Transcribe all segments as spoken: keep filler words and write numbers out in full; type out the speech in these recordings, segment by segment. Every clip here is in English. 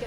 guy.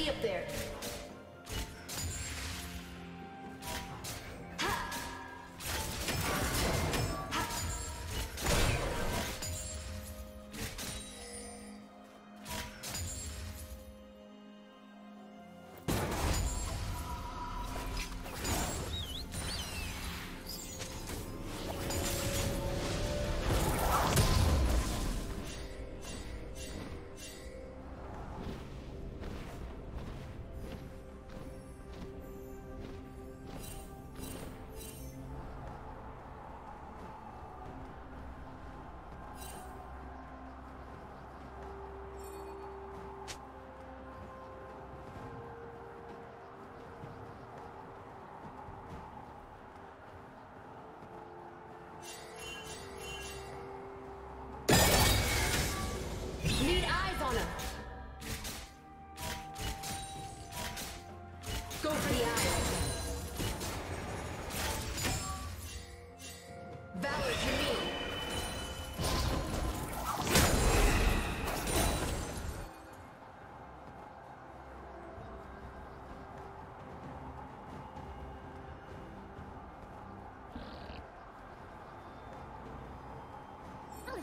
Nearly up there.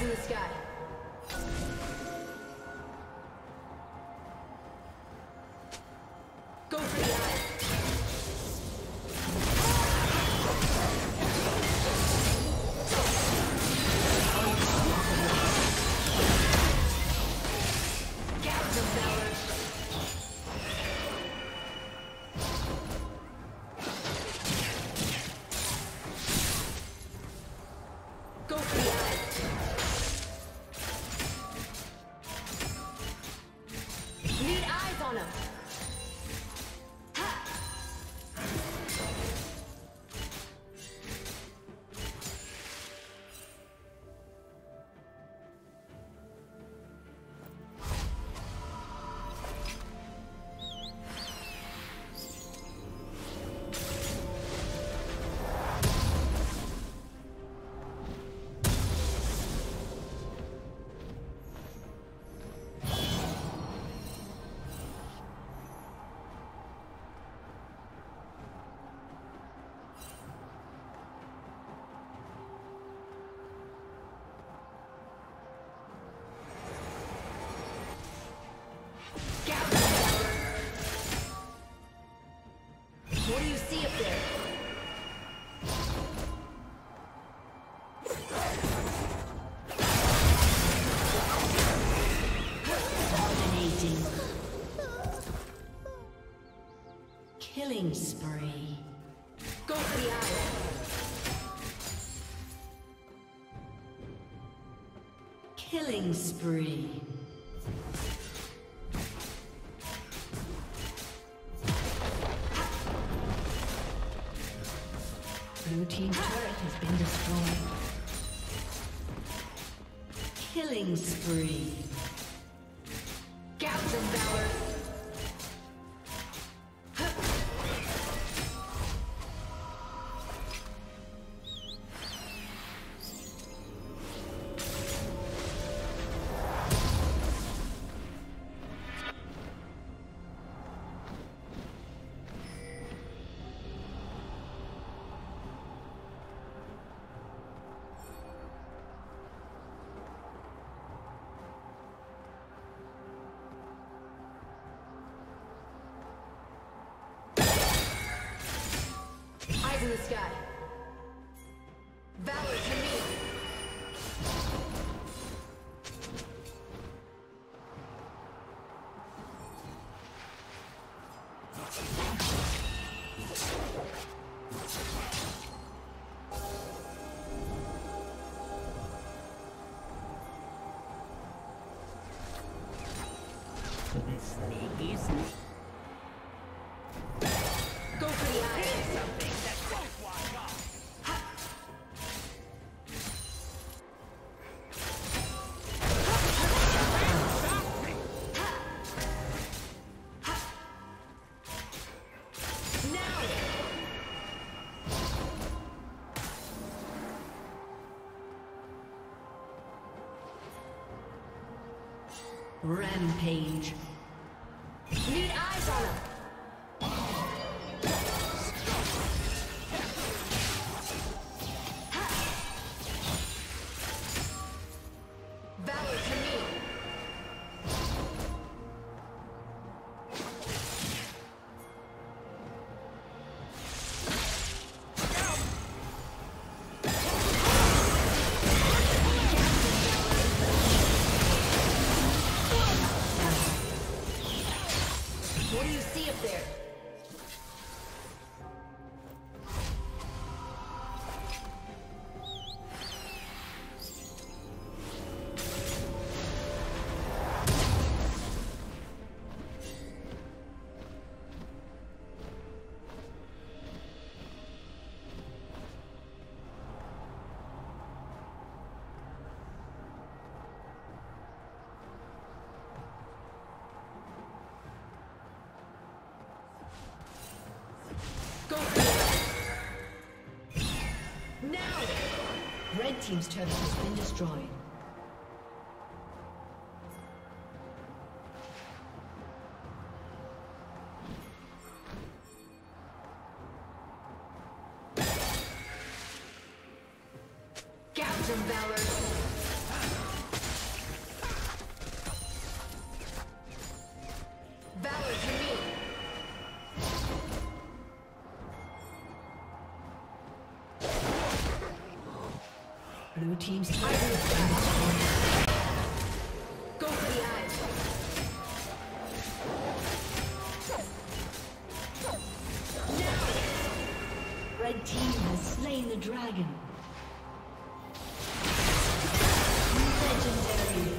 In the sky. Go for the eye. Captain Valor. Go for the eye. What do you see up there? Dominating. Killing spree. Go for the eye. Killing spree. Blue team's turret has been destroyed. Killing spree. Gouts of valor. In the sky. Valor to me. This thing is me. Go for the eye. Something that rampage. Need eyes on him. Valor to me. Red team's turret has been destroyed. Captain Valor. Blue team's turret has been destroyed. Go for the eyes. Now. Red team has slain the dragon. Legendary.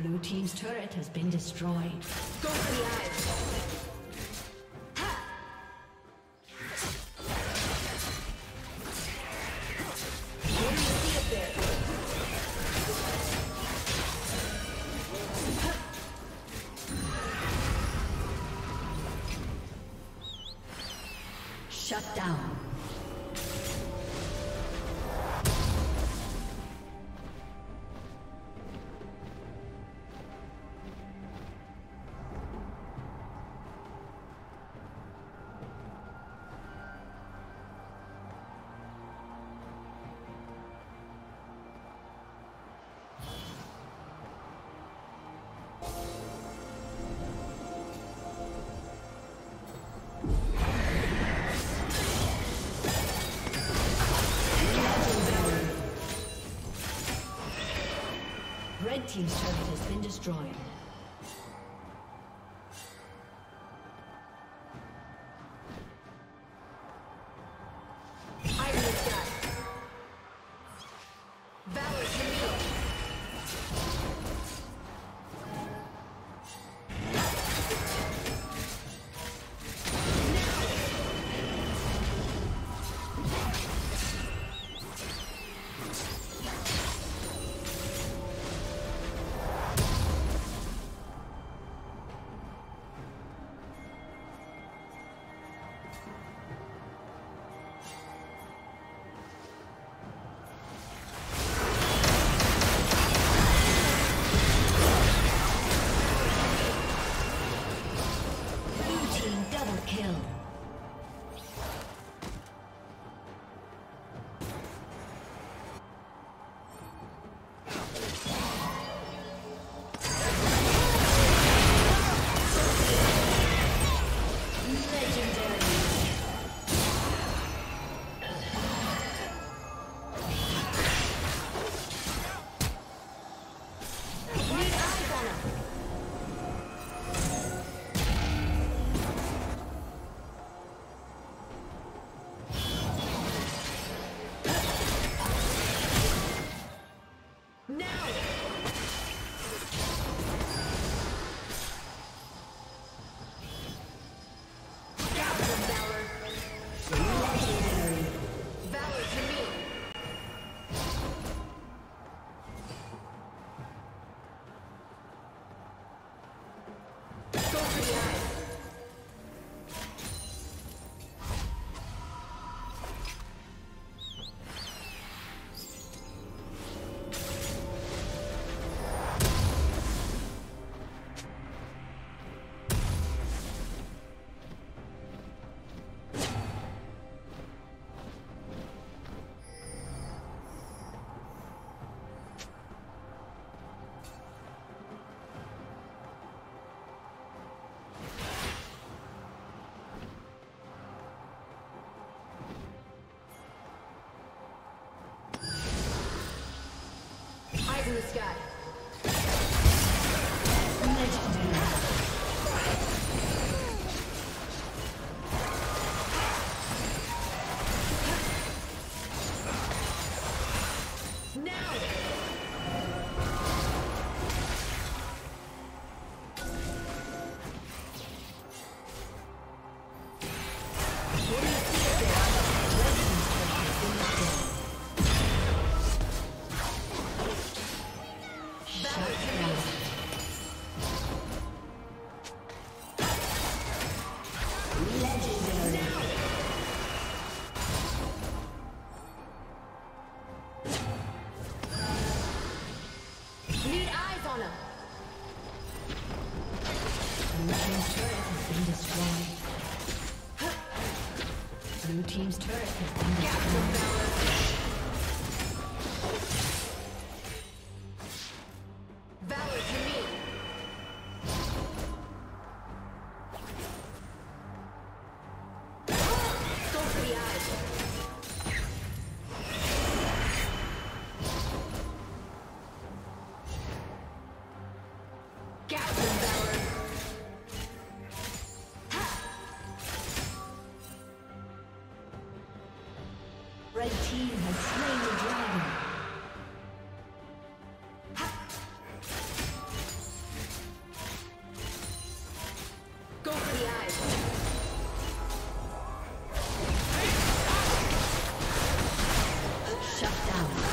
Blue team's turret has been destroyed. Go for the eyes. team's turret has been destroyed. In the sky. Blue team's turret has been destroyed. Valor to me. Go for the eyes. Gas and valor. Red team has slain the dragon. Go for the eyes. Shut down.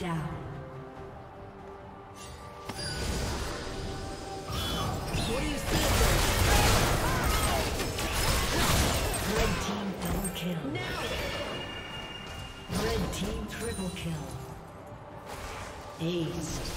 down. What do you see? Red team double kill. No. Red team triple kill. Ace.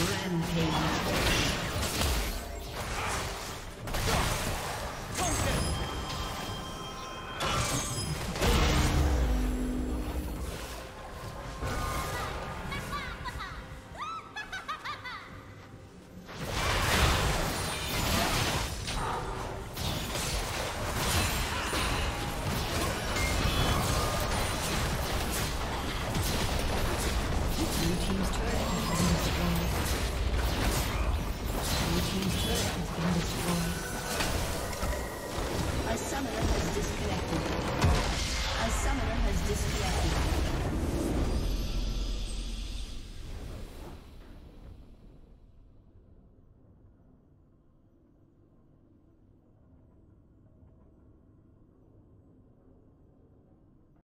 Rampage. Team's turret has been destroyed.